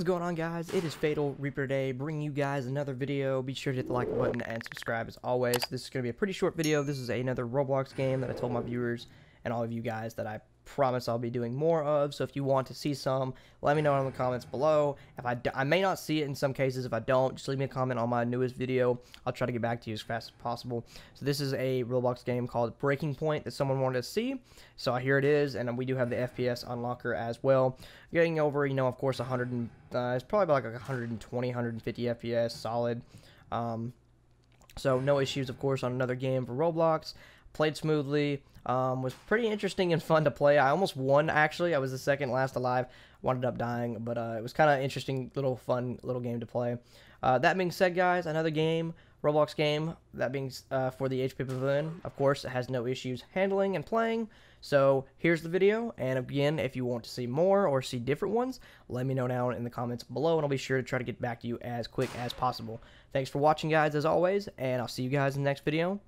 is going on, guys? It is Fatal Reaper Day, bringing you guys another video. Be sure to hit the like button and subscribe as always. This is going to be a pretty short video. This is another Roblox game that I told my viewers and all of you guys that I promise I'll be doing more of. So if you want to see some, let me know in the comments below. If I may not see it in some cases. If I don't, just leave me a comment on my newest video. I'll try to get back to you as fast as possible. So this is a Roblox game called Breaking Point that someone wanted to see. So here it is, and we do have the FPS unlocker as well. Getting over, you know, of course, 100 and it's probably like 120, 150 FPS solid. So no issues, of course, on another game for Roblox. Played smoothly, was pretty interesting and fun to play. I almost won, actually. I was the second last alive, wound up dying, but it was kind of interesting, little fun, little game to play. That being said, guys, another game, Roblox game, that being for the HP Pavilion. Of course, it has no issues handling and playing, so here's the video, and again, if you want to see more or see different ones, let me know down in the comments below, and I'll be sure to try to get back to you as quick as possible. Thanks for watching, guys, as always, and I'll see you guys in the next video.